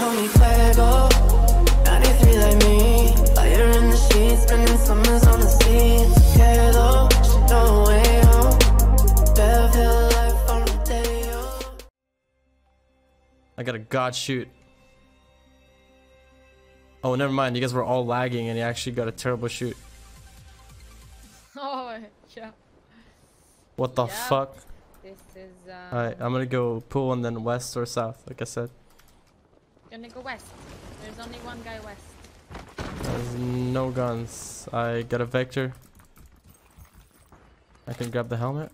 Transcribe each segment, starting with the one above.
call me Fuego. 93 like me, fire in the sheets, spending summers on the seas. Quedo, she don't wait, oh. Devil life on the day, oh. I got a god shoot. Oh, never mind. You guys were all lagging, and he actually got a terrible shoot. Oh yeah. What the fuck? This is. All right, I'm gonna go pool and then west or south, like I said. Gonna go west. There's only one guy west. There's no guns. I got a vector. I can grab the helmet.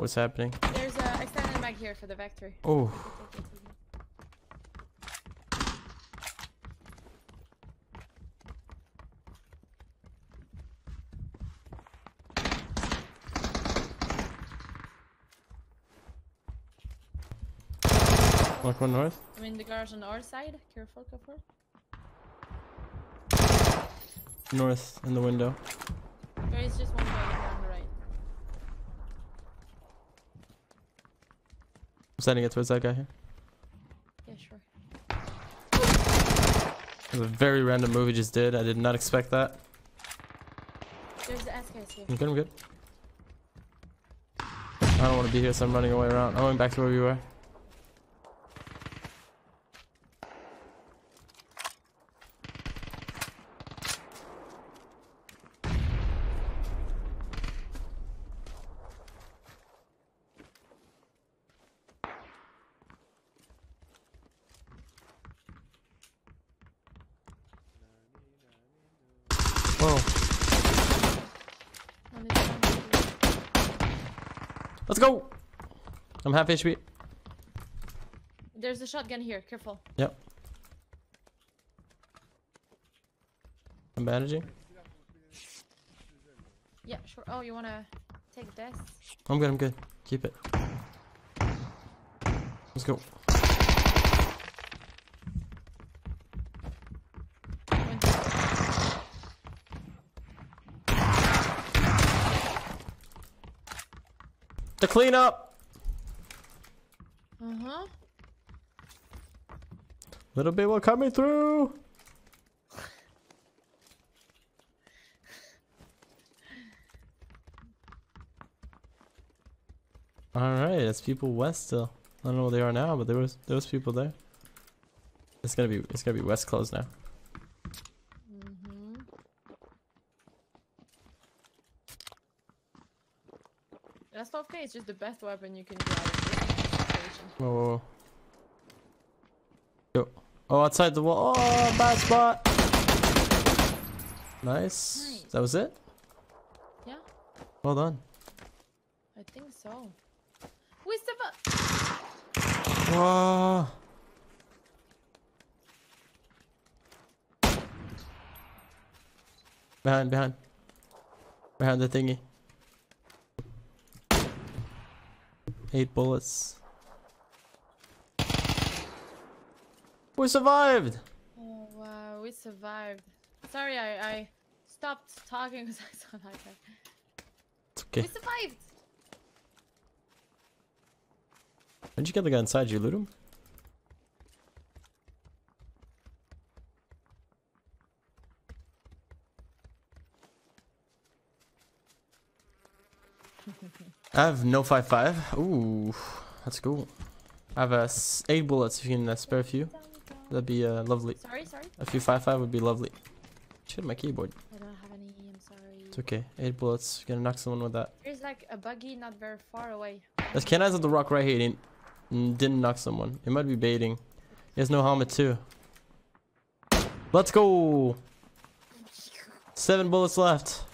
What's happening? There's an extended mag here for the vector. Oh. Knock one north. I'm in the garage on our side. Careful, careful. North in the window. There is just one guy on the right. I'm sending it towards that guy here. Yeah, sure. It was a very random move he just did. I did not expect that. There's the ass guys here. I'm good, I'm good. I don't want to be here, so I'm running away around. I'm going back to where we were. Whoa. Let's go! I'm half HP. There's a shotgun here, careful. Yep. I'm bandaging. Yeah, sure. Oh, you wanna take this? I'm good, I'm good. Keep it. Let's go. To clean up. Uh-huh. Little people coming through. Alright, it's people west still. I don't know where they are now, but there was people there. It's gonna be west closed now. That's just the best weapon you can get out of this situation. Whoa. Yo. Oh, outside the wall. Oh, bad spot. Nice. That was it? Yeah. Well done. I think so. Where's the fuck? Whoa. Behind the thingy. 8 bullets. We survived! Oh wow, we survived. Sorry, I stopped talking because I saw that guy. It's okay. We survived! When'd you get the guy inside? Did you loot him? I have no 5.5. Ooh, that's cool. I have 8 bullets if you can spare a few. That'd be lovely. Sorry. A few 5.5 would be lovely. Shit, my keyboard. I don't have any, I'm sorry. It's okay. 8 bullets. You're gonna knock someone with that. There's like a buggy not very far away. There's canine's at the rock right here. Didn't knock someone. It might be baiting. He has no helmet too. Let's go! 7 bullets left.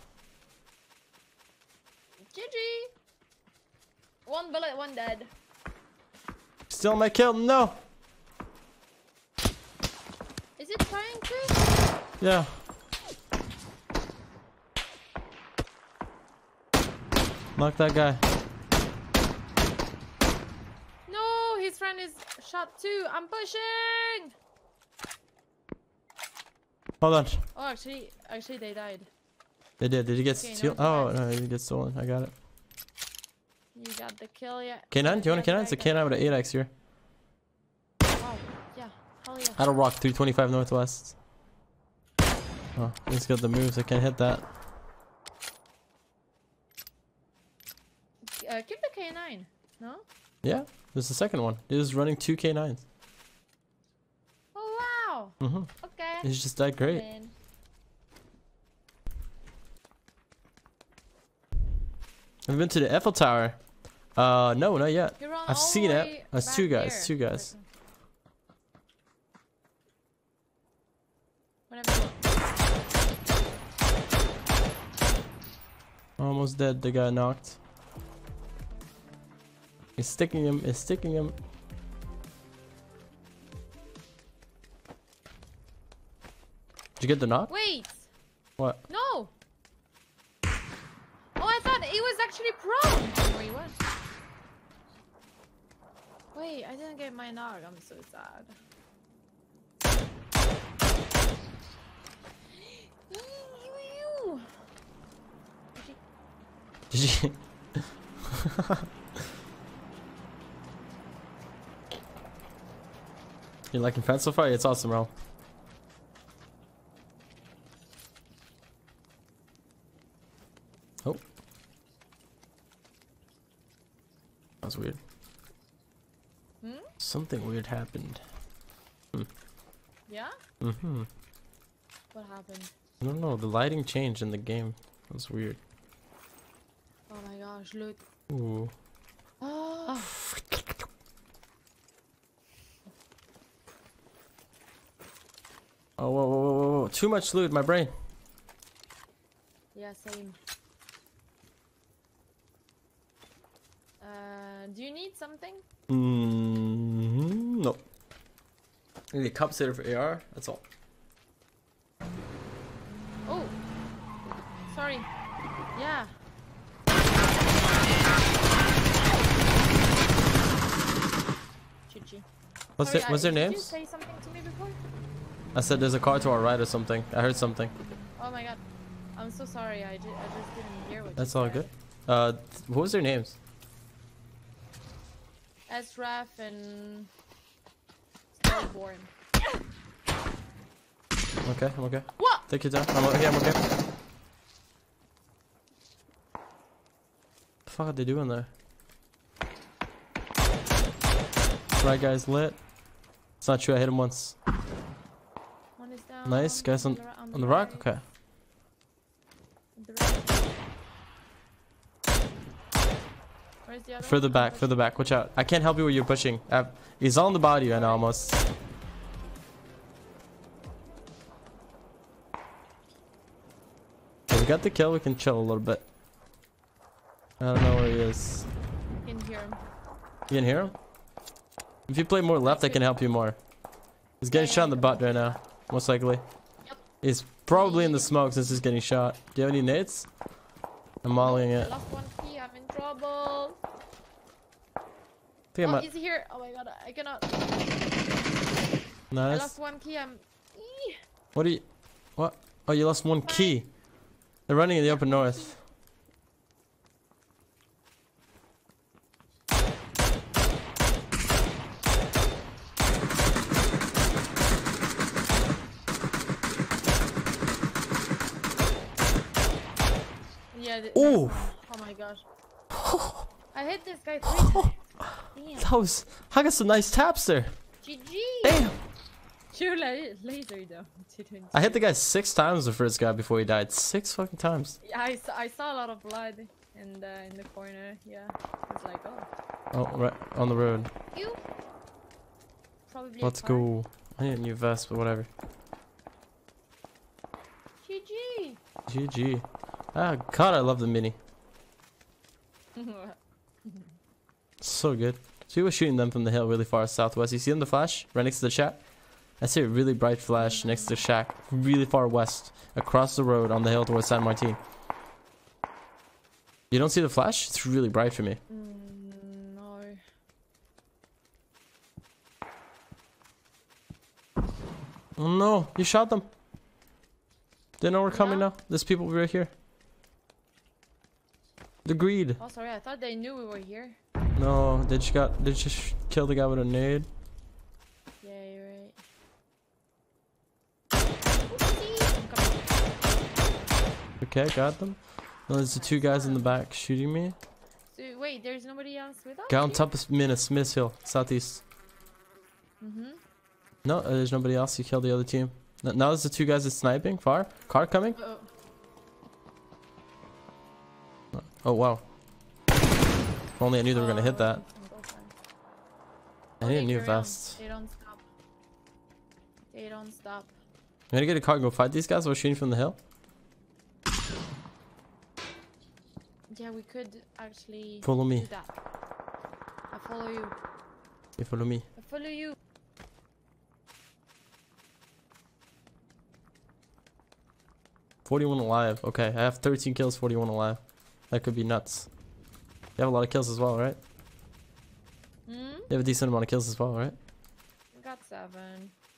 One bullet, one dead. Still my kill, no! Is it trying to? Yeah. Knock that guy. No, his friend is shot too. I'm pushing! Hold on. Oh, actually they died. They did. Did you get steal? Oh, no, you get stolen. I got it. You got the kill, yeah. K9? Do you want a K9? It's a K9 with an 8x here. Oh, yeah. Hell yeah. That'll rock 325 northwest. Oh, he's got the moves. I can't hit that. Keep the K9, no? Yeah, there's the second one. He was running two K9s. Oh, wow. Mm-hmm. Okay. He's just that great. I've been to the Eiffel Tower. No, not yet. I've seen it. That's two guys. Here. Two guys. Whatever. Almost dead. The guy knocked. It's sticking him. It's sticking him. Did you get the knock? Wait. What? No. Oh, I thought he was actually prone. Where he was. Wait, I didn't get my knock. I'm so sad. Did you? You're liking fans so far? It's awesome, bro. Oh. That was weird. Hmm? Something weird happened. Hmm. Yeah? Mm-hmm. What happened? I don't know. The lighting changed in the game. That was weird. Oh my gosh, look. Ooh. Oh. Oh, whoa, whoa, whoa, whoa. Too much loot, my brain. Yeah, same. Do you need something? Mm-hmm. No. I need a cup sitter for AR, that's all. Oh. Sorry. Yeah. GG. Was their names? Did you say something to me before? I said there's a car to our right or something. I heard something. Oh my god. I'm so sorry. I just didn't hear what That's you all said. Good. What was their names? Ezraf and Starborn. Okay, I'm okay. What? Take your time. I'm okay, I'm okay. What the fuck are they doing there? Right guy's lit. It's not true, I hit him once. Nice, guys on the rock? Okay. Where's the other further back, watch out. I can't help you where you're pushing. He's on the body right now almost. So we got the kill, we can chill a little bit. I don't know where he is. You can hear him. You can hear him? If you play more left, I can help you more. He's getting shot in the butt right now. Most likely. Yep. He's probably in the smoke since he's getting shot. Do you have any nades? I'm mollying it. I lost one key. I'm in trouble. Oh, he's here. Oh my god, I cannot. Nice. I lost one key. I'm... What are you... What? Oh, you lost one key. They're running in the open north. Oh! Oh my gosh. I hit this guy three times. Damn. That was... I got some nice taps there. GG! Damn! Sure, later though. I hit the guy 6 times the first guy before he died. 6 fucking times. Yeah, I saw a lot of blood in the corner. Yeah. It's like, oh. Oh, right. On the road. You? Probably Let's go. I need a new vest, but whatever. GG! GG. Ah, god, I love the mini. So good. So we were shooting them from the hill really far southwest. You see them, the flash? Right next to the shack? I see a really bright flash next to the shack. Really far west. Across the road on the hill towards San Martin. You don't see the flash? It's really bright for me. No. Oh no, you shot them. They know we're coming now. There's people right here. The greed. Oh, sorry. I thought they knew we were here. No, they just got. They just killed the guy with a nade. Yeah, you're right. Okay, got them. No, there's the two guys in the back shooting me. So, wait, there's nobody else with us? Guy on top of Smith Hill, southeast. Mm-hmm. No, there's nobody else. You killed the other team. Now there's the two guys that's sniping. Far. Car coming. Uh-oh. Oh, wow. If only I knew they were going to hit that. I need a new vest. They don't stop. They don't stop. I'm going to get a car and go fight these guys while shooting from the hill. Yeah, we could actually follow me. Do that. I follow you. You follow me. I follow you. $41 alive. Okay, I have 13 kills, $41 alive. That could be nuts. You have a lot of kills as well, right? Hmm? You have a decent amount of kills as well, right? I got 7.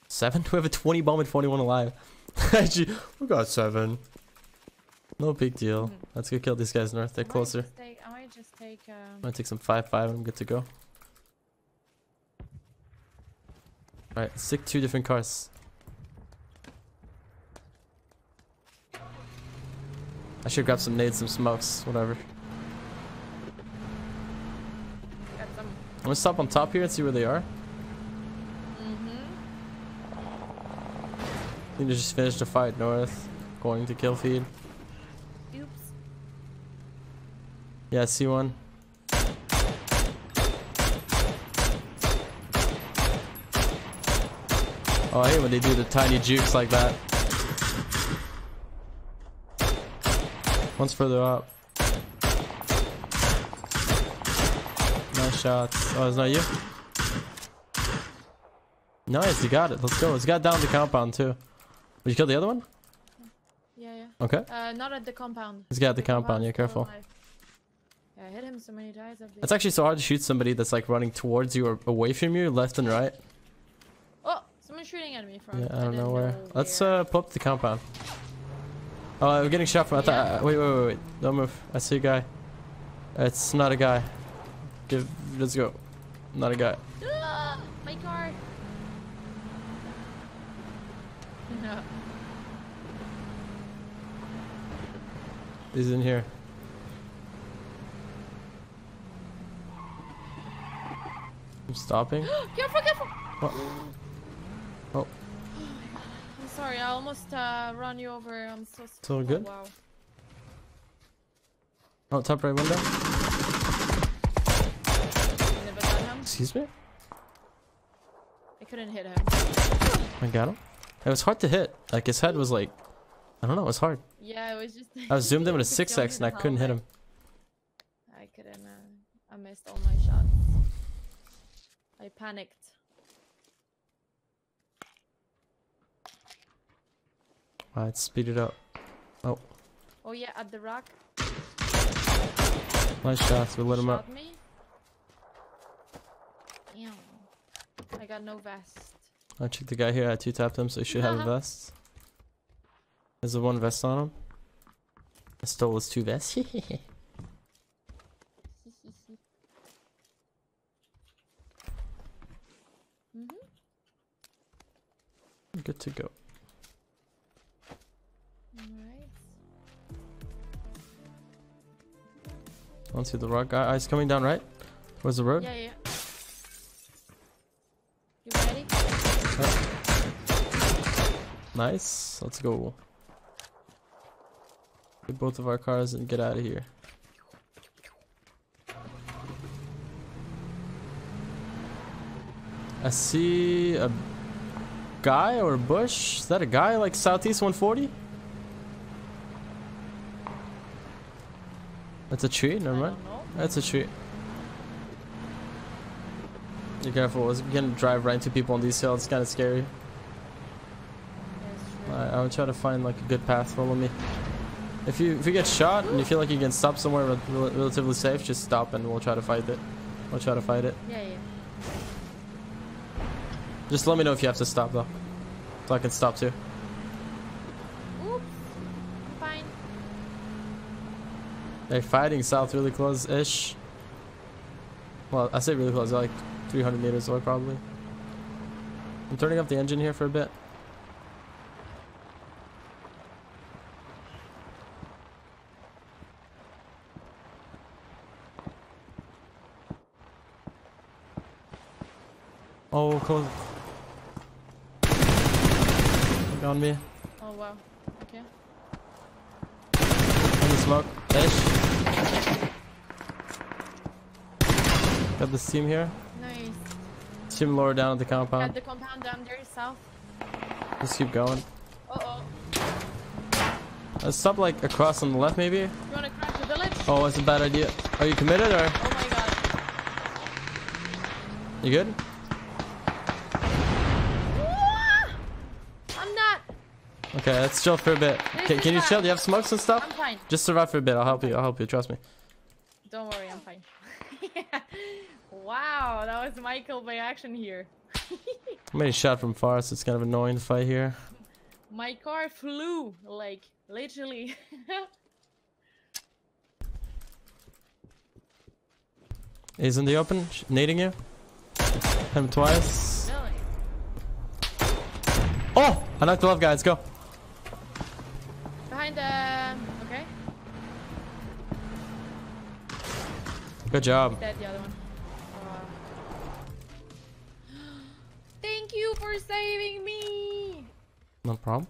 7? We have a 20 bomb at $41 alive. We got 7. No big deal. Mm-hmm. Let's go kill these guys north. They're closer. I might take some 5-5 and I'm good to go. Alright, let's take 2 different cars. I should grab some nades, some smokes, whatever. I'm gonna stop on top here and see where they are. Mm-hmm. I think they just finished the fight north. Going to kill feed. Yeah, I see one. Oh, I hate when they do the tiny jukes like that. One's further up. Nice shots. Oh, it's not you? Nice, you got it. Let's go. It's got down the compound, too. Would you kill the other one? Yeah, yeah. Okay. Not at the compound. It's got the compound. Yeah, careful. I hit him so many times. It's actually so hard to shoot somebody that's like running towards you or away from you, left and right. Oh, someone's shooting at me from. Yeah, I don't know where. Let's pull up the compound. Oh, we're getting shot from. Wait, don't move. I see a guy. It's not a guy. Let's go. Not a guy. My car. No. He's in here. I'm stopping. Careful, careful! What? Oh. I'm sorry, I almost run you over. I'm so sorry. It's all good? Oh, wow. Oh, top right window. I never got him. Excuse me? I couldn't hit him. I got him? It was hard to hit. Like, his head was like... I don't know, it was hard. Yeah, it was just... I was zoomed in with a 6x and I couldn't hit him. I couldn't... I missed all my shots. I panicked. Alright, speed it up. Oh. Oh yeah, at the rock. Nice shots, we lit him up. Me? Ew. I got no vest. I checked the guy here, I 2-tapped him, so he should have a vest. There's the one vest on him. I stole his 2 vests. Good to go. All right. I don't see the rock guy. He's coming down right. Where's the road? Yeah, yeah. You ready? Oh. Nice. Let's go. Get both of our cars and get out of here. I see a guy or a bush? Is that a guy like southeast 140? That's a tree, never mind. That's a tree. Be careful, it's gonna drive right into people on these hills, it's kinda scary. Alright, I'll try to find like a good path, follow me. If you get shot and you feel like you can stop somewhere relatively safe, just stop and we'll try to fight it. We'll try to fight it. Yeah, yeah. Just let me know if you have to stop though, so I can stop too. Oops, I'm fine. They're fighting south really close-ish. Well, I say really close, they're like 300 meters away probably. I'm turning up the engine here for a bit. Oh, close. Look on me. Oh, wow. Okay. In the smoke. Ish. Got this team here. Nice. Team lower down at the compound. At the compound down there, south. Let's keep going. Uh oh. Let's stop like across on the left, maybe. You want to crash the village? Oh, that's a bad idea. Are you committed or? Oh my god. You good? Okay, let's chill for a bit. Can you chill? Do you have smokes and stuff? I'm fine. Just survive for a bit. I'll help you. Trust me. Don't worry, I'm fine. Yeah. Wow, that was Michael by action here. Somebody shot from far, so it's kind of annoying to fight here. My car flew, like, literally. He's in the open, nading you. Him twice. Really? Oh! I knocked the love guy. Let's go. Okay. Good job. Dead, the other one. Thank you for saving me. No problem.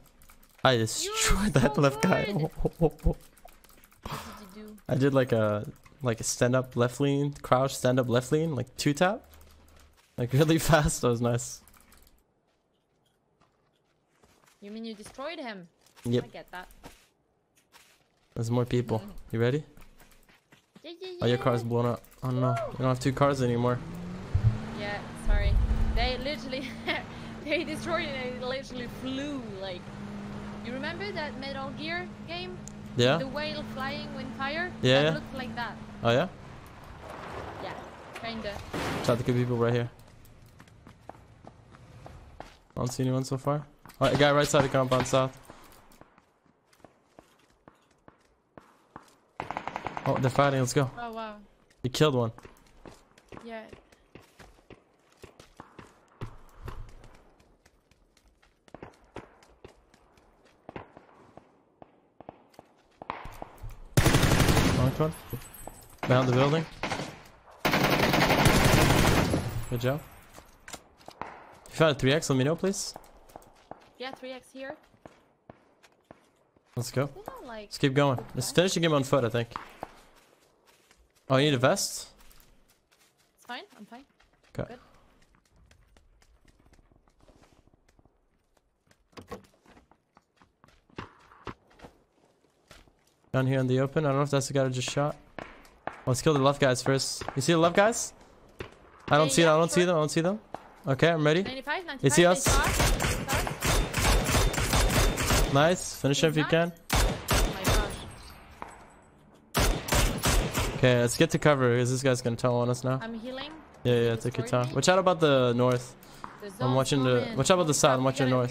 I destroyed that left guy. What did you do? I did like a stand up left lean, crouch stand up left lean, like 2-tap, like really fast. That was nice. You mean you destroyed him? Yep. I get that. There's more people. You ready? Yeah. Oh, your car's blown up. Oh no, you don't have two cars anymore. Yeah, sorry. They literally, they destroyed it and it literally flew. Like, you remember that Metal Gear game? Yeah. The whale flying with fire? Yeah. It looked like that. Oh yeah? Yeah, kinda. Try to kill people right here. I don't see anyone so far. Alright, guy right side of the compound south. Oh, they're fighting, let's go. Oh, wow. You killed one. Yeah. Knocked one. Behind the building. Good job. If you found a 3x, let me know, please. Yeah, 3x here. Let's go. Let's keep going. Let's finish the game on foot, I think. Oh, you need a vest? It's fine, I'm fine. Okay. Good. Down here in the open. I don't know if that's the guy I just shot. Oh, let's kill the left guys first. You see the left guys? I don't see them. I don't see them. I don't see them. Okay, I'm ready. 95, you see us? Nice. Finish him if you can. Okay, let's get to cover because this guy's gonna tell on us now. I'm healing. Yeah, take your time. Watch out about the north. I'm watching the. Watch out about the south. I'm watching the north.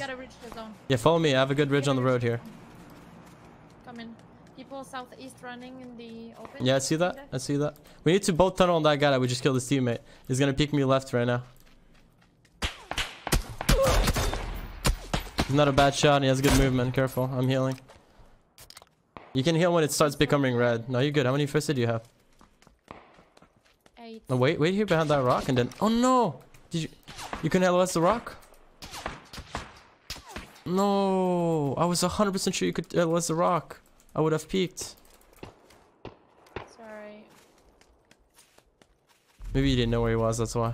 Yeah, follow me. I have a good ridge on the road here. Come in. People southeast running in the open. Yeah, I see that. I see that. We need to both tunnel on that guy that we just killed his teammate. He's gonna peek me left right now. It's not a bad shot. He has good movement. Careful. I'm healing. You can heal when it starts becoming red. No, you're good. How many first aid do you have? No, wait here behind that rock and then. Oh no! Did you? You couldn't LOS the rock? No! I was 100% sure you could LOS the rock. I would have peeked. Sorry. Maybe you didn't know where he was. That's why.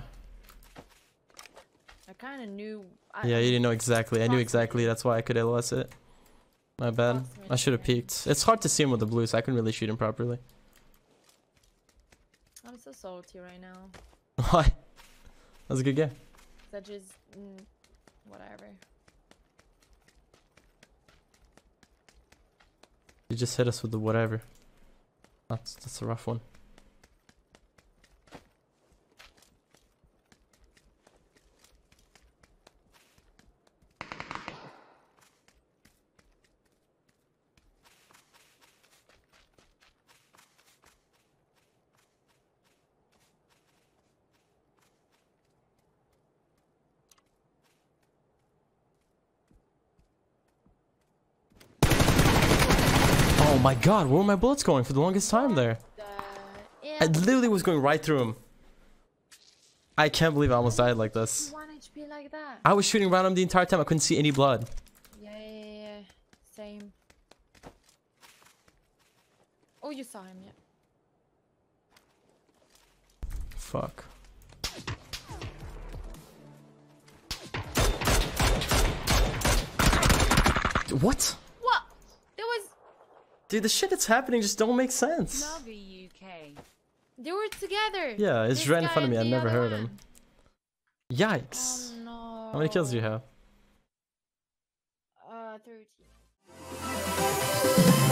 I kind of knew. Yeah, you didn't know exactly. I knew exactly. That's why I could LOS it. My bad. I should have peeked. It's hard to see him with the blue, so I couldn't really shoot him properly. I'm so salty right now. Why? That was a good game. Such as whatever. You just hit us with the whatever. That's a rough one. my god, where were my bullets going for the longest time there? I literally was going right through him. I can't believe I almost died like this. One HP like that. I was shooting around him the entire time. I couldn't see any blood. Yeah. Same. Oh, you saw him, yeah. Fuck. What? What? There was... Dude, the shit that's happening just don't make sense. Navi UK. They were together. Yeah, it's this right in front of me. I've never heard him. Yikes. Oh, no. How many kills do you have? 13.